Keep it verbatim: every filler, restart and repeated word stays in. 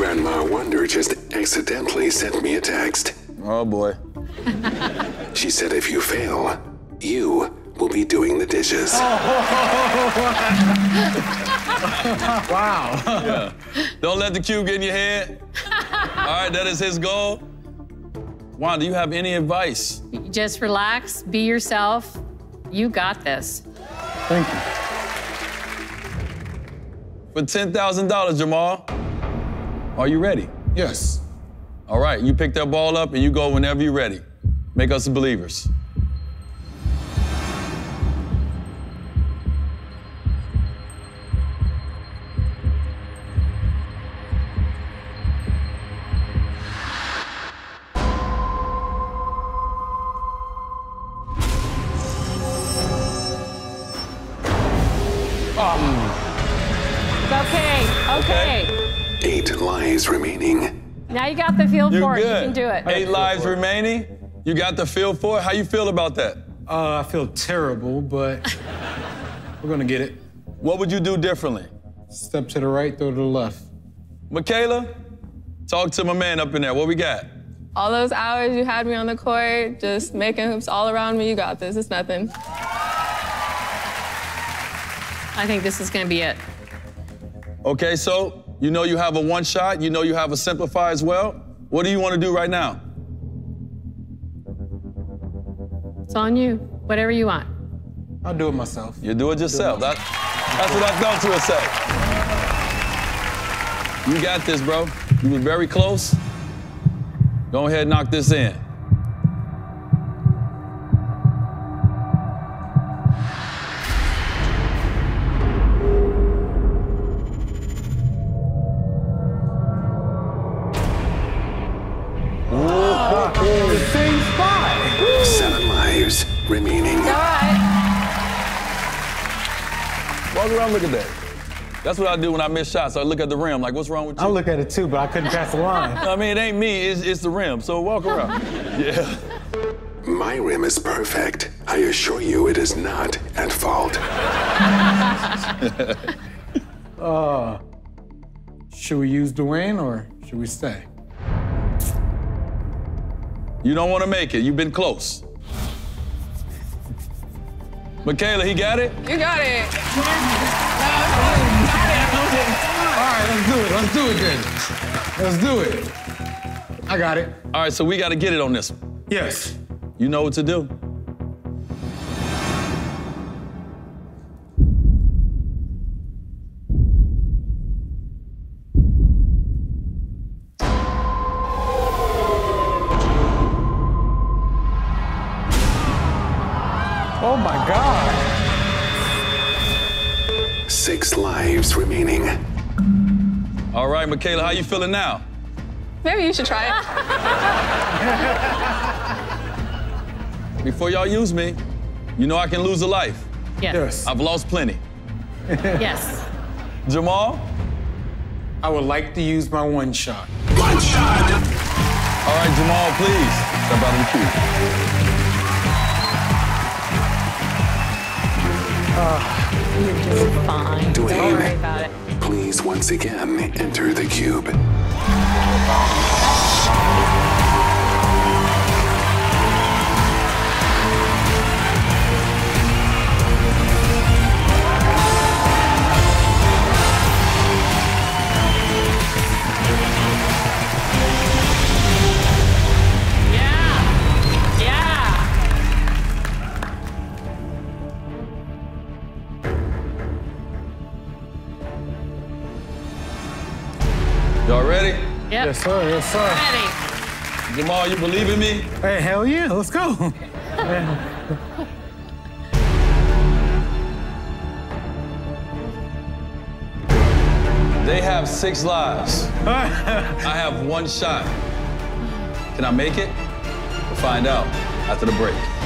Grandma Wonder just accidentally sent me a text. Oh boy. She said if you fail, you will be doing the dishes. Oh. Wow. Yeah. Don't let the cube get in your head. All right, that is his goal. Wanda, do you have any advice? Just relax, be yourself. You got this. Thank you. For ten thousand dollars, Jamal, are you ready? Yes. All right, you pick that ball up and you go whenever you're ready. Make us believers. Remaining. Now you got the feel You're for good. it. You can do it. Eight lives remaining. You got the feel for it. How you feel about that? Uh, I feel terrible, but we're gonna get it. What would you do differently? Step to the right, throw to the left. Michaela, talk to my man up in there. What we got? All those hours you had me on the court, just making hoops all around me. You got this. It's nothing. I think this is gonna be it. Okay, so. You know you have a one shot, you know you have a simplify as well. What do you want to do right now? It's on you, whatever you want. I'll do it myself. You do it yourself. Do it. That, that's what I thought to myself. You got this, bro. You were very close. Go ahead and knock this in. Remaining. All right. Walk around, look at that. That's what I do when I miss shots. I look at the rim, like, what's wrong with you? I look at it too, but I couldn't pass the line. I mean, it ain't me, it's, it's the rim, so walk around. Yeah. My rim is perfect. I assure you it is not at fault. uh, should we use Dwyane or should we stay? You don't want to make it, you've been close. Michaela, he got it? You got it. No, you got it. All right, let's do it. Let's do it then. Let's do it. I got it. All right, so we got to get it on this one. Yes. You know what to do. Oh my God. Six lives remaining. All right, Michaela, how you feeling now? Maybe you should try it. Before y'all use me, you know I can lose a life. Yes. yes. I've lost plenty. Yes. Jamal? I would like to use my one shot. One shot! All right, Jamal, please. Step out of the cube. Uh, You're just fine. Dwyane, don't worry about it. Please once again enter the cube. Y'all ready? Yep. Yes, sir. Yes, sir. Ready. Jamal, you believe in me? Hey, hell yeah. Let's go. They have six lives. I have one shot. Can I make it? We'll find out after the break.